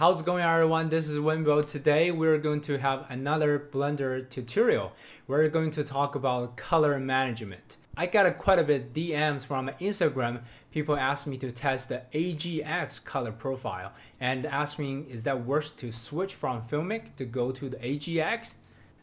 How's it going, everyone? This is Wenbo. Today we're going to have another Blender tutorial. We're going to talk about color management. I got quite a bit DMs from Instagram. People asked me to test the AGX color profile and asked me, is that worth to switch from Filmic to go to the AGX?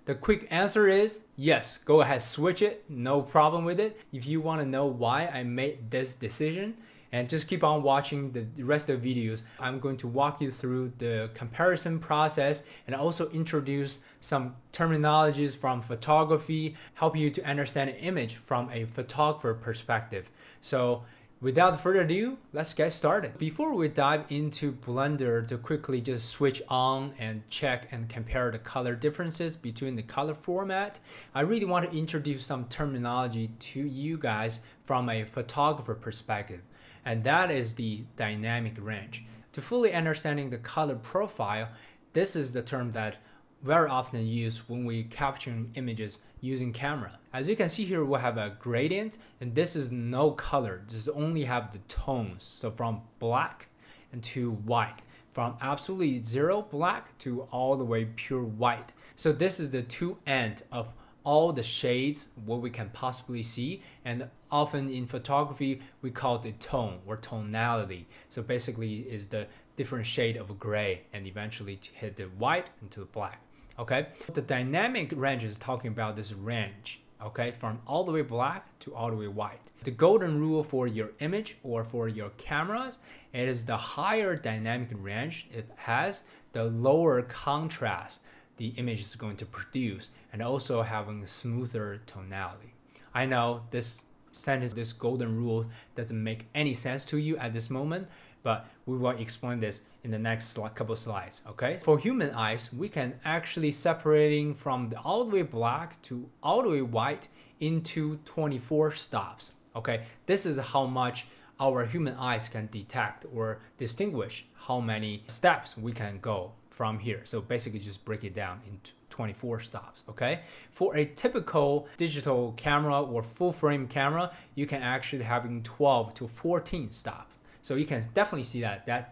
The quick answer is yes, go ahead, switch it, no problem with it. If you want to know why I made this decision, and just keep on watching the rest of the videos. I'm going to walk you through the comparison process and also introduce some terminologies from photography, help you to understand an image from a photographer perspective. So without further ado, let's get started. Before we dive into Blender, to quickly just switch on and check and compare the color differences between the color format, I really want to introduce some terminology to you guys from a photographer perspective. And that is the dynamic range. To fully understanding the color profile, this is the term that very often used when we capture images using camera. As you can see here, we have a gradient, and this is no color, just only have the tones. So from black and to white, from absolutely zero black to all the way pure white. So this is the two end of all the shades, what we can possibly see, and often in photography we call it tone or tonality. So basically is the different shade of gray and eventually to hit the white and to the black. Okay, the dynamic range is talking about this range, okay, from all the way black to all the way white. The golden rule for your image or for your cameras, it is the higher dynamic range it has, the lower contrast the image is going to produce, and also having smoother tonality. I know this sentence, this golden rule doesn't make any sense to you at this moment, but we will explain this in the next couple slides, okay? For human eyes, we can actually separating from the all the way black to all the way white into 24 stops, okay? This is how much our human eyes can detect or distinguish how many steps we can go from here. So basically just break it down into 24 stops, okay? For a typical digital camera or full frame camera, you can actually having 12 to 14 stops. So you can definitely see that that's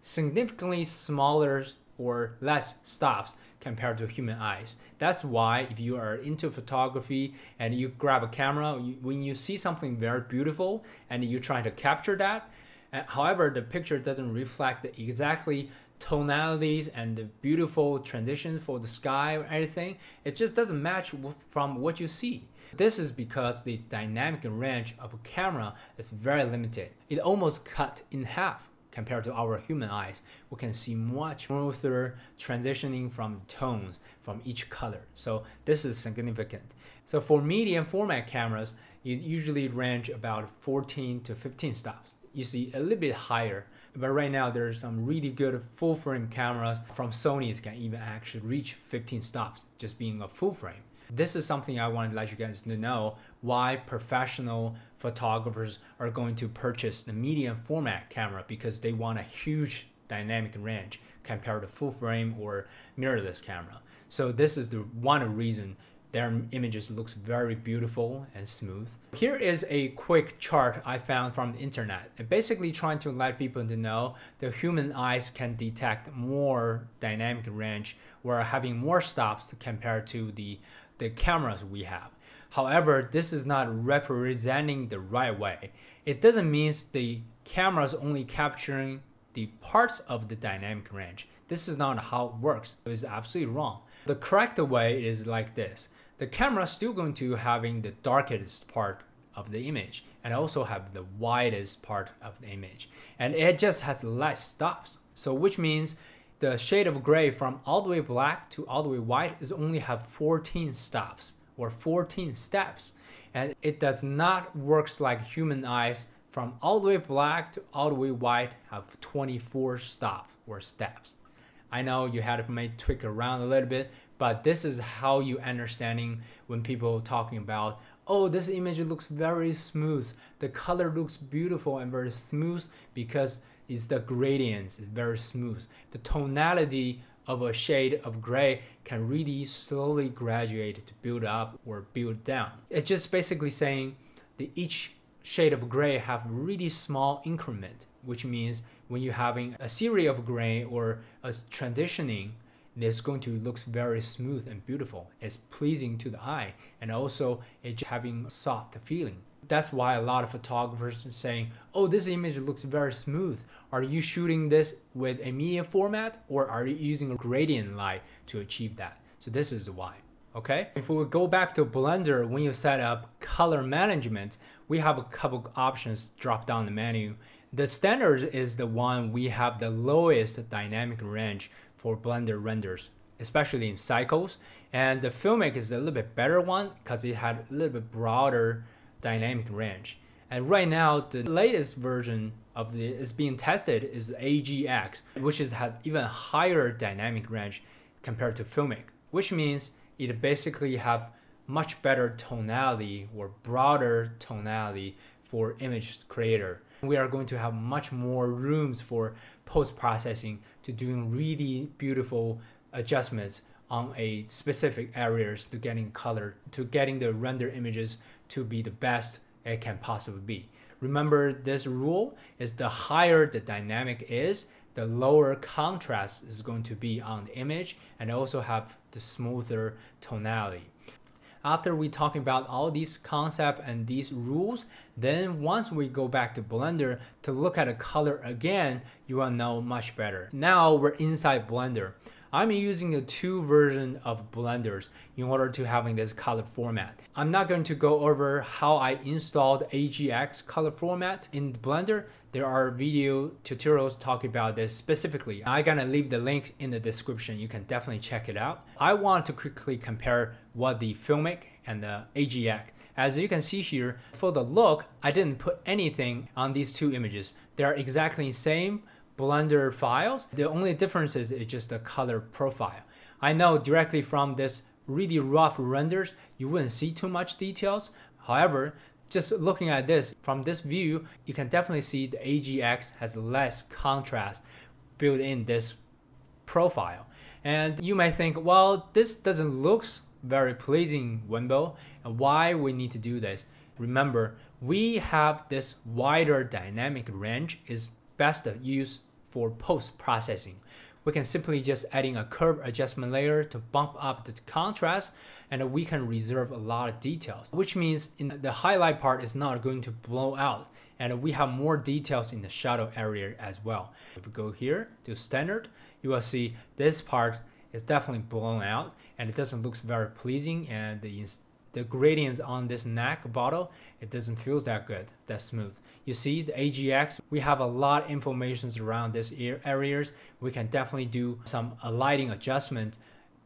significantly smaller or less stops compared to human eyes. That's why if you are into photography and you grab a camera, when you see something very beautiful and you try to capture that, however, the picture doesn't reflect exactly tonalities and the beautiful transitions for the sky or anything. It just doesn't match from what you see. This is because the dynamic range of a camera is very limited. It almost cut in half compared to our human eyes. We can see much smoother transitioning from tones from each color. So this is significant. So for medium format cameras, it usually range about 14 to 15 stops. You see a little bit higher, but right now there's some really good full frame cameras from Sony that can even actually reach 15 stops just being a full frame. This is something I wanted to let you guys know why professional photographers are going to purchase the medium format camera, because they want a huge dynamic range compared to full frame or mirrorless camera. So this is the one reason their images looks very beautiful and smooth. Here is a quick chart I found from the internet. I'm basically trying to let people to know the human eyes can detect more dynamic range or having more stops compared to the cameras we have. However, this is not representing the right way. It doesn't mean the camera's only capturing the parts of the dynamic range. This is not how it works. It's absolutely wrong. The correct way is like this. The camera is still going to having the darkest part of the image and also have the widest part of the image. And it just has less stops. So which means the shade of gray from all the way black to all the way white is only have 14 stops or 14 steps. And it does not works like human eyes from all the way black to all the way white have 24 stops or steps. I know you had to maybe tweak around a little bit, but this is how you understanding when people talking about, oh, this image looks very smooth. The color looks beautiful and very smooth because it's the gradients is very smooth. The tonality of a shade of gray can really slowly graduate to build up or build down. It's just basically saying that each shade of gray have really small increment, which means when you're having a series of grain or a transitioning, it's going to look very smooth and beautiful. It's pleasing to the eye, and also it's having a soft feeling. That's why a lot of photographers are saying, oh, this image looks very smooth. Are you shooting this with a media format, or are you using a gradient light to achieve that? So this is why. Okay, if we go back to Blender, when you set up color management, we have a couple options drop down the menu. The standard is the one we have the lowest dynamic range for Blender renders, especially in cycles. And the Filmic is a little bit better one because it had a little bit broader dynamic range. And right now, the latest version of it is being tested is AGX, which is had even higher dynamic range compared to Filmic, which means it basically have much better tonality or broader tonality for image creator. We are going to have much more rooms for post-processing to doing really beautiful adjustments on a specific areas to getting color, to getting the render images to be the best it can possibly be. Remember this rule is the higher the dynamic is, the lower contrast is going to be on the image, and also have the smoother tonality. After we talking about all these concepts and these rules, then once we go back to Blender to look at a color again, you will know much better. Now we're inside Blender. I'm using the 2 version of Blenders in order to having this color format. I'm not going to go over how I installed AGX color format in Blender. There are video tutorials talking about this specifically. I'm gonna leave the link in the description. You can definitely check it out. I want to quickly compare what the Filmic and the AGX. As you can see here, for the look, I didn't put anything on these 2 images. They are exactly the same Blender files. The only difference is it's just the color profile. I know directly from this really rough renders, you wouldn't see too much details. However, just looking at this from this view, you can definitely see the AGX has less contrast built in this profile. And you may think, well, this doesn't look very pleasing, Wenbo, and why we need to do this. Remember, we have this wider dynamic range is best used for post-processing. We can simply just adding a curve adjustment layer to bump up the contrast, and we can reserve a lot of details, which means in the highlight part is not going to blow out, and we have more details in the shadow area as well. If we go here to standard, you will see this part is definitely blown out, and it doesn't look very pleasing, and the gradients on this neck bottle, it doesn't feel that good, that smooth. You see the AGX, we have a lot of information around these areas. We can definitely do some lighting adjustment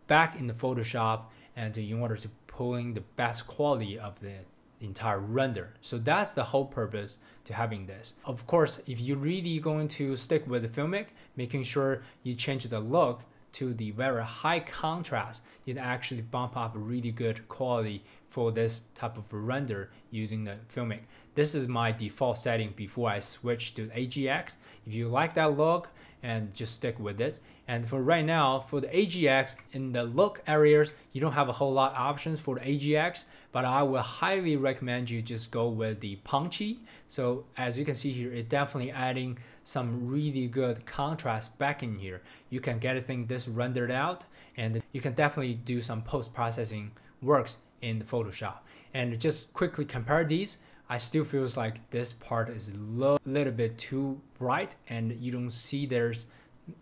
back in the Photoshop and in order to pulling the best quality of the entire render. So that's the whole purpose to having this. Of course, if you're really going to stick with the Filmic, making sure you change the look to the very high contrast, it actually bump up really good quality for this type of render using the Filmic. This is my default setting before I switch to AGX. If you like that look, and just stick with it. And for right now, for the AGX, in the look areas, you don't have a whole lot of options for the AGX, but I will highly recommend you just go with the punchy. So as you can see here, it's definitely adding some really good contrast back in here. You can get this rendered out, and you can definitely do some post-processing works in the Photoshop. And just quickly compare these, I still feels like this part is a little bit too bright, and you don't see there's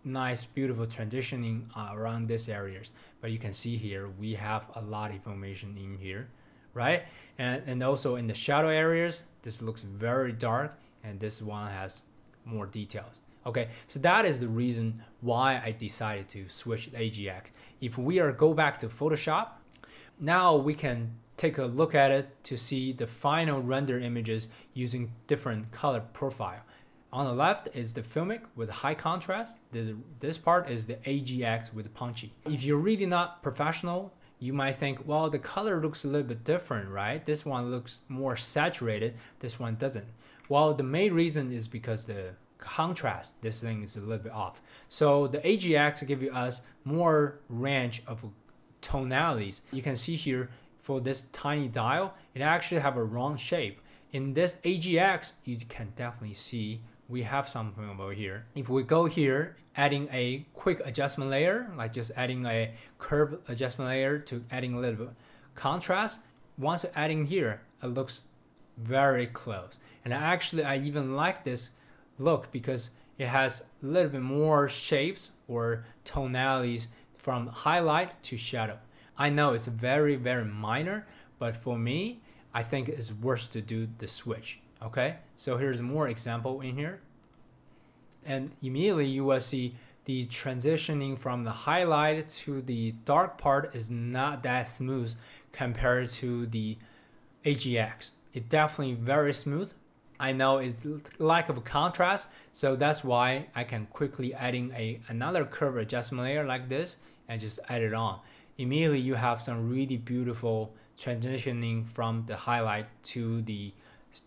nice beautiful transitioning around these areas. But you can see here we have a lot of information in here, right? And also in the shadow areas, this looks very dark, and this one has more details. Okay, so that is the reason why I decided to switch to AGX. If we are go back to Photoshop, now we can take a look at it to see the final render images using different color profile. On the left is the Filmic with high contrast. This part is the AGX with punchy. If you're really not professional, you might think, well, the color looks a little bit different, right? This one looks more saturated, this one doesn't. Well, the main reason is because the contrast, this thing is a little bit off. So the AGX gives us more range of tonalities. You can see here for this tiny dial, it actually have a round shape. In this AGX, you can definitely see we have something over here. If we go here, adding a quick adjustment layer, like just adding a curve adjustment layer to adding a little bit contrast, once adding here, it looks very close. And actually, I even like this look because it has a little bit more shapes or tonalities from highlight to shadow. I know it's very, very minor, but for me, I think it's worth to do the switch. Okay, so here's more example in here. And immediately you will see the transitioning from the highlight to the dark part is not that smooth compared to the AGX. It's definitely very smooth. I know it's lack of contrast, so that's why I can quickly adding another curve adjustment layer like this and just add it on. Immediately you have some really beautiful transitioning from the highlight to the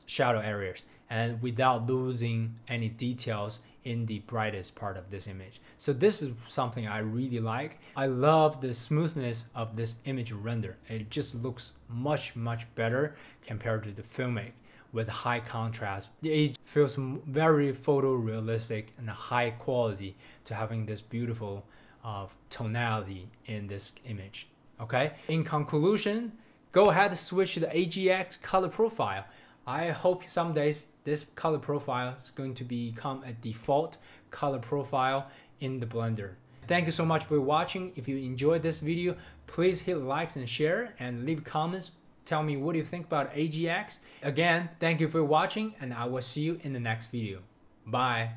shadow areas, and without losing any details in the brightest part of this image. So this is something I really like. I love the smoothness of this image render. It just looks much, much better compared to the Filmic with high contrast. It feels very photorealistic and high quality to having this beautiful tonality in this image. Okay, in conclusion, go ahead and switch to the AGX color profile. I hope some days this color profile is going to become a default color profile in the Blender. Thank you so much for watching. If you enjoyed this video, please hit likes and share and leave comments. Tell me what you think about AGX. Again, thank you for watching and I will see you in the next video. Bye.